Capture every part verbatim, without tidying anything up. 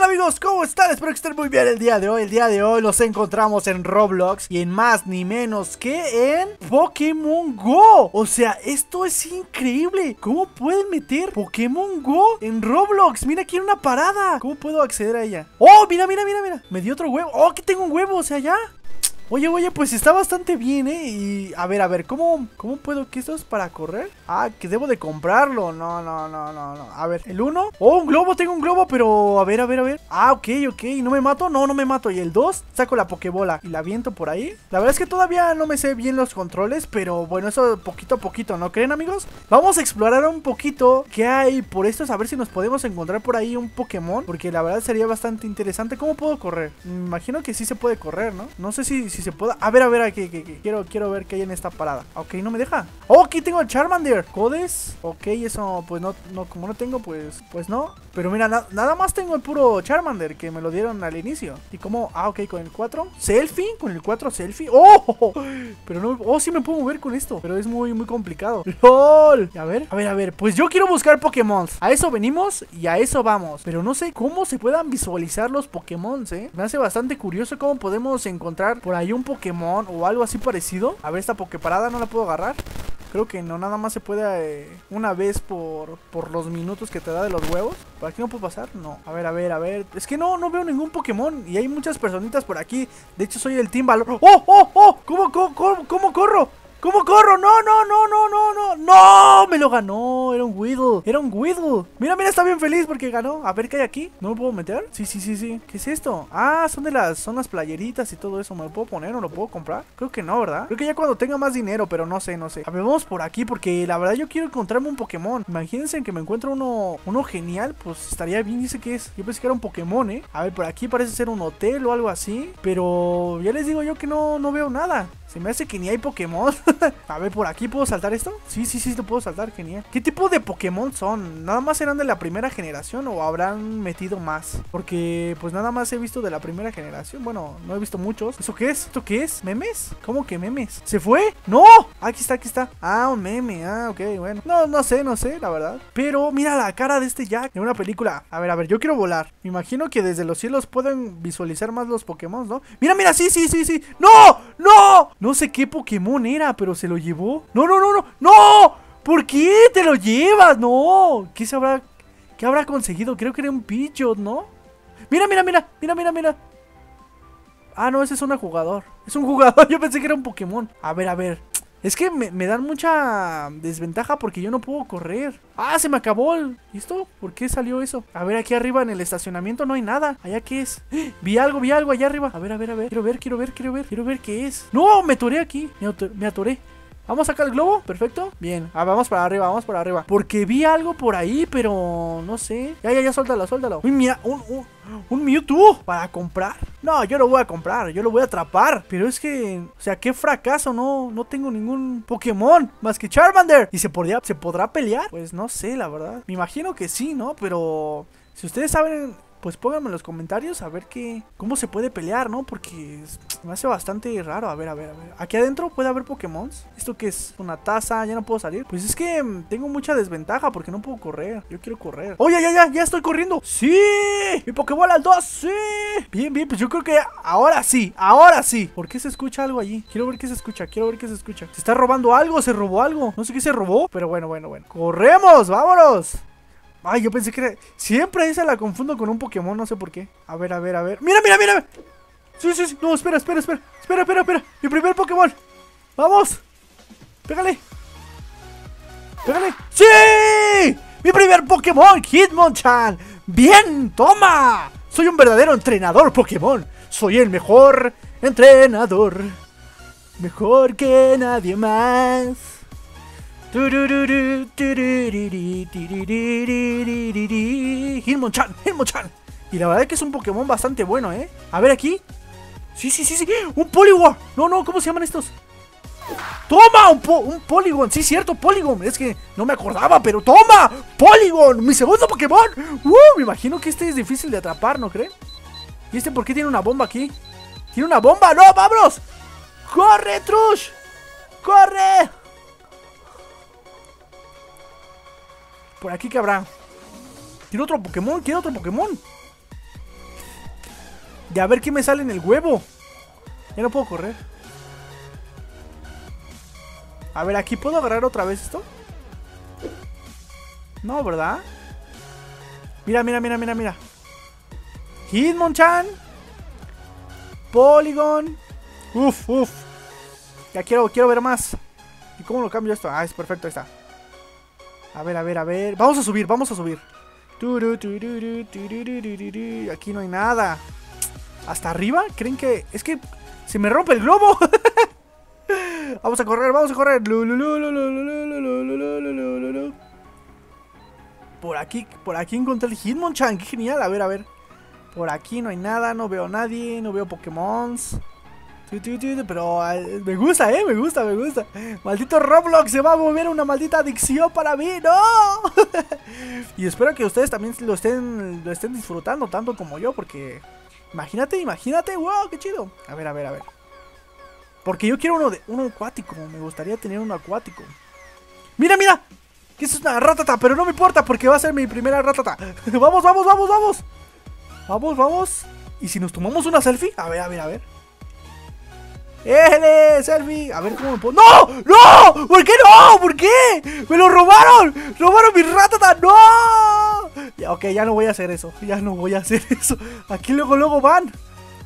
tal amigos? ¿Cómo están? Espero que estén muy bien el día de hoy. El día de hoy los encontramos en Roblox y en más ni menos que en Pokémon Go. O sea, esto es increíble. ¿Cómo pueden meter Pokémon Go en Roblox? Mira, aquí hay una parada. ¿Cómo puedo acceder a ella? ¡Oh, mira, mira, mira, mira! Me dio otro huevo. ¡Oh, aquí tengo un huevo! O sea, ya... Oye, oye, pues está bastante bien, ¿eh? Y a ver, a ver, ¿cómo, cómo puedo? ¿Qué esto es para correr? Ah, que debo de comprarlo. No, no, no, no, no. A ver, el uno. Oh, un globo, tengo un globo, pero a ver, a ver, a ver. Ah, ok, ok. ¿No me mato? No, no me mato. Y el dos, saco la pokebola y la aviento por ahí. La verdad es que todavía no me sé bien los controles, pero bueno, eso poquito a poquito, ¿no creen, amigos? Vamos a explorar un poquito qué hay por esto, a ver si nos podemos encontrar por ahí un Pokémon, porque la verdad sería bastante interesante. ¿Cómo puedo correr? Me imagino que sí se puede correr, ¿no? No sé si... si se pueda. A ver, a ver, aquí, aquí, aquí. Quiero, quiero ver qué hay en esta parada. Ok, no me deja. Oh, aquí tengo el Charmander. ¿Codes? Ok, eso, pues no, no, como no tengo, pues, pues no. Pero mira, na nada más tengo el puro Charmander, que me lo dieron al inicio. ¿Y cómo? Ah, ok, con el cuatro. ¿Selfie? Con el cuatro, selfie. ¡Oh! Pero no, oh, sí me puedo mover con esto, pero es muy, muy complicado. ¡Lol! A ver, a ver, a ver. Pues yo quiero buscar Pokémon. A eso venimos y a eso vamos. Pero no sé cómo se puedan visualizar los Pokémon, ¿eh? Me hace bastante curioso cómo podemos encontrar por ahí un Pokémon o algo así parecido. A ver, esta pokeparada no la puedo agarrar. Creo que no, nada más se puede eh, una vez por, por los minutos que te da de los huevos. ¿Por aquí no puedo pasar? No. A ver, a ver, a ver. Es que no, no veo ningún Pokémon. Y hay muchas personitas por aquí. De hecho, soy el Team Valor. ¡Oh, oh, oh! ¿Cómo, cómo, cómo, cómo corro? ¿Cómo corro? No, no, no, no, no, no. ¡No! Me lo ganó. Era un Weedle. Era un Weedle. Mira, mira, está bien feliz porque ganó. A ver qué hay aquí. ¿No me puedo meter? Sí, sí, sí, sí. ¿Qué es esto? Ah, son de las, son las playeritas y todo eso. ¿Me lo puedo poner o lo puedo comprar? Creo que no, ¿verdad? Creo que ya cuando tenga más dinero, pero no sé, no sé. A ver, vamos por aquí porque la verdad yo quiero encontrarme un Pokémon. Imagínense que me encuentro uno, uno genial, pues estaría bien. Dice que es. Yo pensé que era un Pokémon, ¿eh? A ver, por aquí parece ser un hotel o algo así. Pero ya les digo yo que no, no veo nada. Se me hace que ni hay Pokémon. A ver, ¿por aquí puedo saltar esto? Sí, sí, sí, lo puedo saltar, genial. ¿Qué tipo de Pokémon son? ¿Nada más serán de la primera generación o habrán metido más? Porque, pues nada más he visto de la primera generación. Bueno, no he visto muchos. ¿Eso qué es? ¿Esto qué es? ¿Memes? ¿Cómo que memes? ¿Se fue? ¡No! Aquí está, aquí está. Ah, un meme. Ah, ok, bueno. No, no sé, no sé, la verdad. Pero mira la cara de este Jack en una película. A ver, a ver, yo quiero volar. Me imagino que desde los cielos pueden visualizar más los Pokémon, ¿no? Mira, mira, sí, sí, sí, sí. ¡No! ¡No! No sé qué Pokémon era, pero se lo llevó. No, no, no, no, no. ¿Por qué te lo llevas? No. ¿Qué se habrá, qué habrá conseguido? Creo que era un Pichu, ¿no? Mira, mira, mira, mira, mira, mira. Ah, no, ese es un jugador. Es un jugador, yo pensé que era un Pokémon. A ver, a ver. Es que me, me dan mucha desventaja porque yo no puedo correr. Ah, se me acabó el... ¿Y esto? ¿Por qué salió eso? A ver, aquí arriba en el estacionamiento no hay nada. ¿Allá qué es? ¡Eh! Vi algo, vi algo allá arriba. A ver, a ver, a ver. Quiero ver, quiero ver, quiero ver. Quiero ver qué es. ¡No! Me atoré aquí. Me, ator me atoré. Vamos a sacar el globo, perfecto. Bien, ah, vamos para arriba, vamos para arriba. Porque vi algo por ahí, pero no sé. Ya, ya, ya, suéltalo, suéltalo. Uy, mira, un, un, un Mewtwo para comprar. No, yo lo voy a comprar, yo lo voy a atrapar. Pero es que, o sea, qué fracaso. No, no tengo ningún Pokémon más que Charmander. ¿Y se podría, se podrá pelear? Pues no sé, la verdad. Me imagino que sí, ¿no? Pero si ustedes saben... pues pónganme en los comentarios a ver qué... cómo se puede pelear, ¿no? Porque me hace bastante raro. A ver, a ver, a ver. ¿Aquí adentro puede haber Pokémon? ¿Esto qué es? ¿Una taza? ¿Ya no puedo salir? Pues es que tengo mucha desventaja porque no puedo correr. Yo quiero correr. ¡Oh, ya, ya, ya! ¡Ya estoy corriendo! ¡Sí! ¡Mi Pokébola al dos! ¡Sí! Bien, bien. Pues yo creo que ahora sí. ¡Ahora sí! ¿Por qué se escucha algo allí? Quiero ver qué se escucha. Quiero ver qué se escucha. ¿Se está robando algo? ¿Se robó algo? No sé qué se robó. Pero bueno, bueno, bueno. ¡Corremos! ¡Vámonos! Ay, yo pensé que era... siempre esa la confundo con un Pokémon, no sé por qué. A ver, a ver, a ver. ¡Mira, mira, mira! Sí, sí, sí. No, espera, espera, espera. Espera, espera, espera. Mi primer Pokémon. ¡Vamos! ¡Pégale! ¡Pégale! ¡Sí! ¡Mi primer Pokémon! ¡Hitmonchan! ¡Bien! ¡Toma! Soy un verdadero entrenador Pokémon. Soy el mejor entrenador. Mejor que nadie más. Hitmonchan, Hitmonchan. Y la verdad es que es un Pokémon bastante bueno, ¿eh? A ver aquí. Sí, sí, sí, sí. Un Polygon. No, no, ¿cómo se llaman estos? ¡Toma! Un, po un Polygon. Sí, cierto, Polygon. Es que no me acordaba, pero ¡toma! ¡Polygon! ¡Mi segundo Pokémon! ¡Uh! Me imagino que este es difícil de atrapar, ¿no creen? ¿Y este por qué tiene una bomba aquí? ¡Tiene una bomba! ¡No, vámonos! ¡Corre, Trush! ¡Corre! ¿Por aquí qué habrá? ¿Tiene otro Pokémon? ¿Tiene otro Pokémon? Y a ver qué me sale en el huevo. Ya no puedo correr. A ver, ¿aquí puedo agarrar otra vez esto? No, ¿verdad? Mira, mira, mira, mira, mira. Hitmonchan. Porygon. Uf, uf. Ya quiero, quiero ver más. ¿Y cómo lo cambio esto? Ah, es perfecto, ahí está. A ver, a ver, a ver. Vamos a subir, vamos a subir. Aquí no hay nada. ¿Hasta arriba? ¿Creen que...? Es que se me rompe el globo. Vamos a correr, vamos a correr. Por aquí, por aquí encontré el Hitmonchan. Qué genial, a ver, a ver. Por aquí no hay nada, no veo a nadie. No veo Pokémons. Pero me gusta, eh, me gusta, me gusta. Maldito Roblox se va a volver una maldita adicción para mí, no. Y espero que ustedes también lo estén, lo estén disfrutando tanto como yo, porque imagínate, imagínate, wow, qué chido. A ver, a ver, a ver. Porque yo quiero uno de uno acuático, me gustaría tener uno acuático. Mira, mira, que eso es una Rattata, pero no me importa porque va a ser mi primera Rattata. Vamos, vamos, vamos, vamos. Vamos, vamos. ¿Y si nos tomamos una selfie? A ver, a ver, a ver. ¡Eh, selfie! A ver cómo me puedo... ¡No! ¡No! ¿Por qué no? ¿Por qué? ¡Me lo robaron! ¡Robaron mi Rattata! ¡No! Ya, ok, ya no voy a hacer eso. Ya no voy a hacer eso. Aquí luego, luego van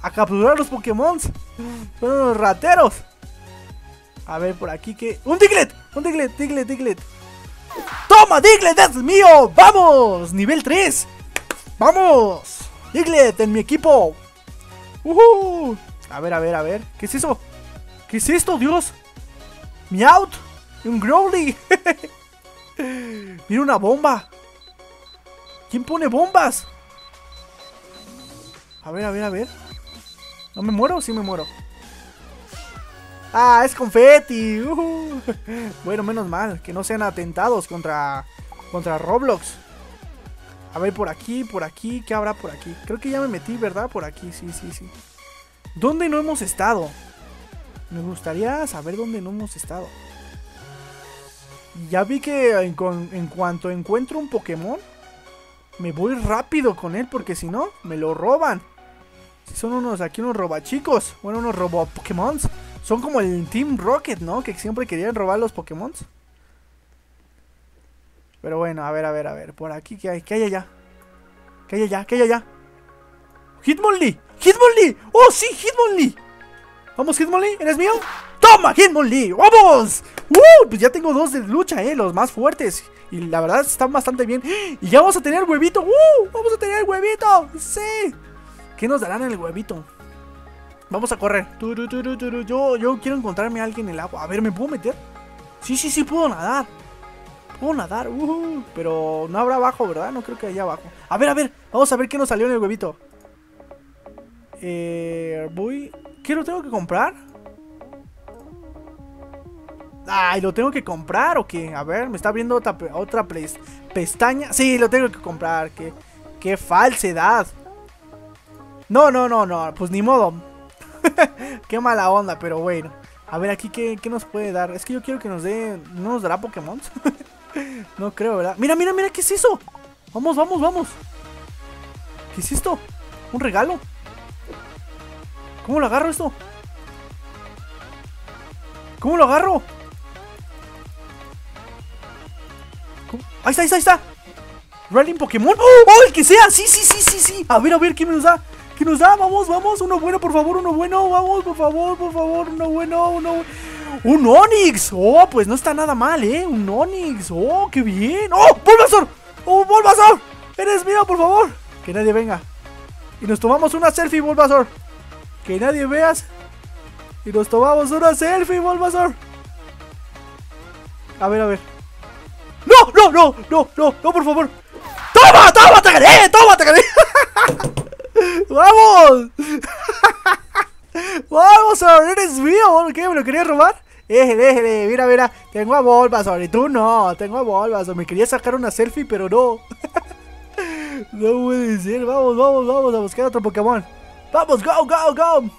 a capturar los Pokémon. Son unos rateros. A ver, por aquí que... ¡Un Diglett! ¡Un Diglett! ¡Diglett! ¡Diglett! ¡Toma, Diglett! ¡Es mío! ¡Vamos! ¡Nivel tres! ¡Vamos! ¡Diglett en mi equipo! ¡Uhú! A ver, a ver, a ver. ¿Qué es eso? ¿Qué es esto, Dios? Meowth. Un Growly. Mira, una bomba. ¿Quién pone bombas? A ver, a ver, a ver. ¿No me muero? Sí me muero. Ah, es confeti. Uh-huh. Bueno, menos mal. Que no sean atentados contra, contra Roblox. A ver, por aquí, por aquí. ¿Qué habrá por aquí? Creo que ya me metí, ¿verdad? Por aquí, sí, sí, sí. ¿Dónde no hemos estado? Me gustaría saber dónde no hemos estado. Ya vi que en, con, en cuanto encuentro un Pokémon, me voy rápido con él, porque si no, me lo roban. Son unos, aquí unos robachicos. Bueno, unos robo Pokémon. Son como el Team Rocket, ¿no? Que siempre querían robar los Pokémon. Pero bueno, a ver, a ver, a ver. Por aquí, ¿qué hay? ¿Qué hay allá? ¿Qué hay allá? ¿Qué hay allá? ¡Hitmonlee! ¡Hitmonlee! ¡Oh, sí! ¡Hitmonlee! ¡Vamos, Hitmonlee! ¿Eres mío? ¡Toma, Hitmonlee! ¡Vamos! ¡Uh! Pues ya tengo dos de lucha, eh, los más fuertes. Y la verdad están bastante bien. Y ya vamos a tener huevito. ¡Uh! ¡Vamos a tener huevito! ¡Sí! ¿Qué nos darán en el huevito? Vamos a correr. Yo, yo quiero encontrarme a alguien en el agua. A ver, ¿me puedo meter? Sí, sí, sí, puedo nadar. Puedo nadar, uh, pero no habrá abajo, ¿verdad? No creo que haya abajo. A ver, a ver, vamos a ver qué nos salió en el huevito. Eh, voy... ¿Qué lo tengo que comprar? Ay, ¿lo tengo que comprar o qué? A ver, me está abriendo otra, otra pestaña. Sí, lo tengo que comprar. ¿Qué, qué falsedad? No, no, no, no. Pues ni modo. Qué mala onda, pero bueno. A ver, aquí ¿qué, qué nos puede dar? Es que yo quiero que nos dé... ¿No nos dará Pokémon? No creo, ¿verdad? Mira, mira, mira, ¿qué es eso? Vamos, vamos, vamos. ¿Qué es esto? ¿Un regalo? ¿Cómo lo agarro esto? ¿Cómo lo agarro? ¿Cómo? Ahí está, ahí está, ahí está. Rallying Pokémon. ¡Oh! ¡Oh! El que sea. Sí, sí, sí, sí, sí. A ver, a ver, ¿qué nos da? ¿Qué nos da? Vamos, vamos. Uno bueno, por favor, uno bueno. Vamos, por favor, por favor. Uno bueno, uno bueno. ¡Un Onix! Oh, pues no está nada mal, eh. Un Onix. Oh, qué bien. ¡Oh! ¡Bulbasaur! ¡Oh, Bulbasaur! ¡Eres mío, por favor! Que nadie venga. Y nos tomamos una selfie, Bulbasaur. Que nadie veas. Y nos tomamos una selfie, Bulbasaur. A ver, a ver. ¡No, no, no, no, no, no, por favor! ¡Toma, toma, te gané! ¡Toma, te gané! ¡Vamos! ¡Bulbasaur, eres mío! ¿Qué? ¿Me lo querías robar? Éjele, éjele, mira, mira. Tengo a Bulbasaur y tú no. Tengo a Bulbasaur. Me quería sacar una selfie, pero no. No puede ser. Vamos, vamos, vamos a buscar otro Pokémon. Vamos, go, go, go.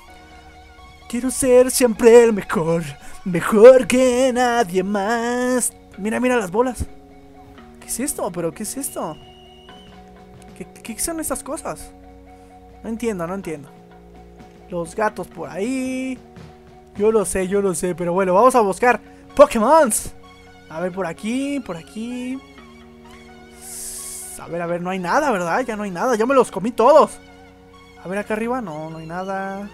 Quiero ser siempre el mejor. Mejor que nadie más. Mira, mira las bolas. ¿Qué es esto? ¿Pero qué es esto? ¿Qué, qué son estas cosas? No entiendo, no entiendo. los gatos por ahí. Yo lo sé, yo lo sé, pero bueno, vamos a buscar Pokémon. A ver, por aquí, por aquí. A ver, a ver, no hay nada, ¿verdad? Ya no hay nada, ya me los comí todos. A ver, acá arriba, no, no hay nada.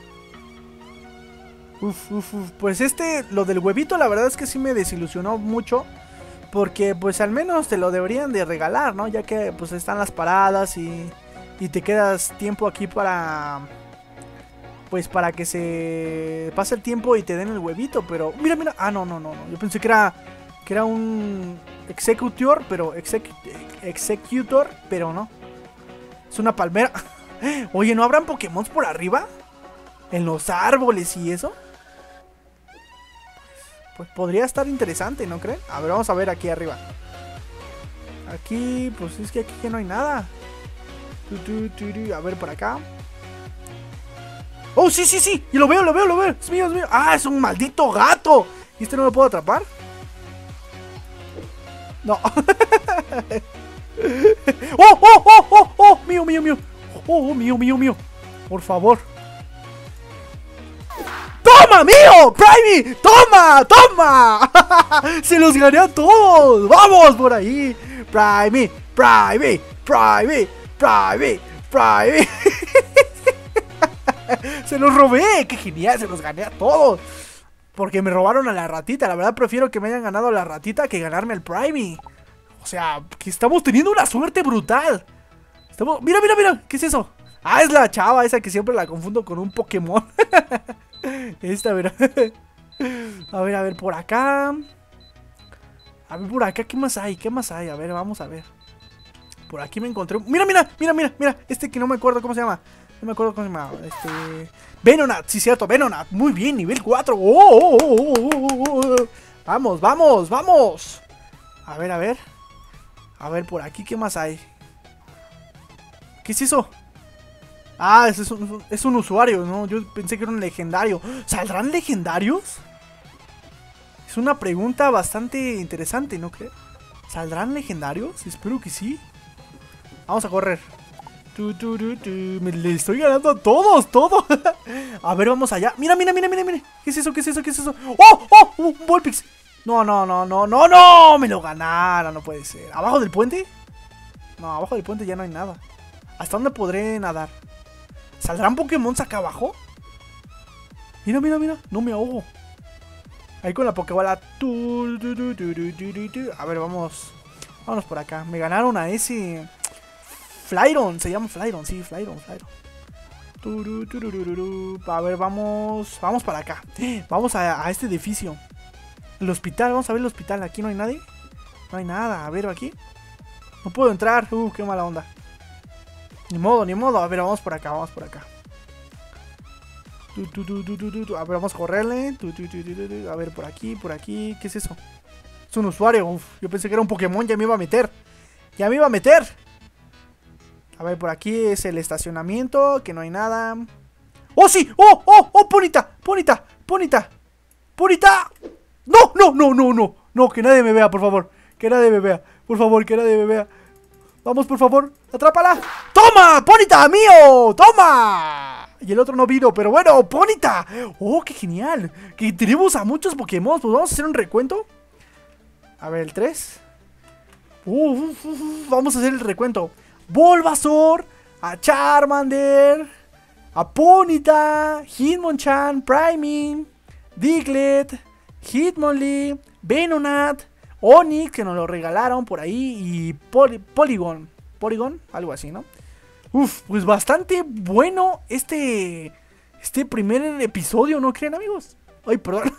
Uf, uf, uf, pues este, lo del huevito, la verdad es que sí me desilusionó mucho. Porque pues al menos te lo deberían de regalar, ¿no? Ya que pues están las paradas y, y te quedas tiempo aquí para... Pues para que se pase el tiempo y te den el huevito, pero... Mira, mira, ah, no, no, no, no. Yo pensé que era, que era un Exeggutor, pero... Exec... Exeggutor, pero no. Es una palmera. Oye, ¿no habrán Pokémon por arriba? En los árboles y eso. Pues podría estar interesante, ¿no creen? A ver, vamos a ver aquí arriba. Aquí, pues es que aquí ya no hay nada. A ver, por acá. ¡Oh, sí, sí, sí! ¡Y lo veo, lo veo, lo veo! ¡Es mío, es mío! ¡Ah, es un maldito gato! ¿Y este no lo puedo atrapar? No. ¡Oh, oh, oh, oh! ¡Oh, mío, mío, mío! ¡Oh, mío, mío, mío! Por favor. ¡Toma, mío! ¡Prime! ¡Toma! ¡Toma! ¡Se los gané a todos! ¡Vamos por ahí! ¡Prime! ¡Prime! ¡Prime! ¡Prime! ¡Prime! ¡Se los robé! ¡Qué genial! ¡Se los gané a todos! Porque me robaron a la ratita. La verdad prefiero que me hayan ganado a la ratita que ganarme el Prime. O sea, que estamos teniendo una suerte brutal. Estamos... ¡Mira, mira, mira! ¿Qué es eso? ¡Ah, es la chava esa que siempre la confundo con un Pokémon! Esta, a ver. A ver, a ver, por acá. A ver, por acá, ¿qué más hay? ¿Qué más hay? A ver, vamos a ver. Por aquí me encontré... ¡Mira, mira, mira, mira! Mira, este que no me acuerdo cómo se llama. No me acuerdo cómo se llama. Este... Venonat, sí, cierto, Venonat. Muy bien, nivel cuatro. ¡Oh, oh, oh, oh, oh! Vamos, vamos, vamos. A ver, a ver. A ver, por aquí, ¿qué más hay? ¿Qué es eso? Ah, es un, es un usuario, ¿no? Yo pensé que era un legendario. ¿Saldrán legendarios? Es una pregunta bastante interesante, ¿no creen? ¿Saldrán legendarios? Espero que sí. Vamos a correr. Tu, tu, tu, tu. Me le estoy ganando a todos, todos. A ver, vamos allá. Mira, mira, mira, mira, mira. ¿Qué es eso? ¿Qué es eso? ¿Qué es eso? ¡Oh! ¡Oh! ¡Un Vulpix! No, no, no, no, no, no. Me lo ganaron, no puede ser. ¿Abajo del puente? No, abajo del puente ya no hay nada. ¿Hasta dónde podré nadar? ¿Saldrán Pokémon acá abajo? Mira, mira, mira. No me ahogo. Ahí con la Pokébola. A ver, vamos. Vámonos por acá. Me ganaron a ese... Flyron. Se llama Flyron. Sí, Flyron, Flyron. A ver, vamos... Vamos para acá. Vamos a, a este edificio. El hospital. Vamos a ver el hospital. Aquí no hay nadie. No hay nada. A ver, aquí. No puedo entrar. Uh, qué mala onda. Ni modo, ni modo. A ver, vamos por acá, vamos por acá. A ver, vamos a correrle. A ver, por aquí, por aquí. ¿Qué es eso? Es un usuario. Uf, yo pensé que era un Pokémon. Ya me iba a meter. Ya me iba a meter. A ver, por aquí es el estacionamiento. Que no hay nada. ¡Oh, sí! ¡Oh, oh, oh! ¡Ponyta! ¡Ponyta! ¡Ponyta! ¡Ponyta! ¡No, no, no, no, no! No, que nadie me vea, por favor. Que nadie me vea. Por favor, que nadie me vea. Vamos, por favor, atrápala. ¡Toma, Ponyta, mío! ¡Toma! Y el otro no vino, pero bueno, Ponyta. ¡Oh, qué genial! Que tenemos a muchos Pokémon. Pues vamos a hacer un recuento. A ver, el tres. Uh, uh, uh, uh, vamos a hacer el recuento. Bulbasaur, a Charmander, a Ponyta, Hitmonchan, Priming, Diglett, Hitmonlee, Venonat, Onix, que nos lo regalaron por ahí, y Poly Porygon, Porygon, algo así, ¿no? Uf, pues bastante bueno este este primer episodio, ¿no creen, amigos? Ay, perdón.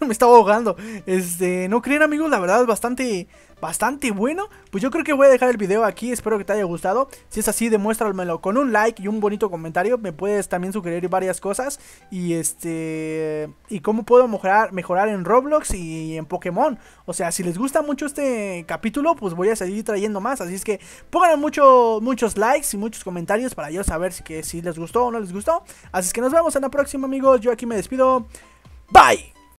Me estaba ahogando. Este, ¿no creen, amigos? La verdad es bastante, bastante bueno. Pues yo creo que voy a dejar el video aquí. Espero que te haya gustado. Si es así, demuéstramelo con un like y un bonito comentario. Me puedes también sugerir varias cosas. Y este... Y cómo puedo mejorar, mejorar en Roblox y en Pokémon. O sea, si les gusta mucho este capítulo, pues voy a seguir trayendo más. Así es que pongan mucho, muchos likes y muchos comentarios para yo saber si, que, si les gustó o no les gustó. Así es que nos vemos en la próxima, amigos. Yo aquí me despido. Bye.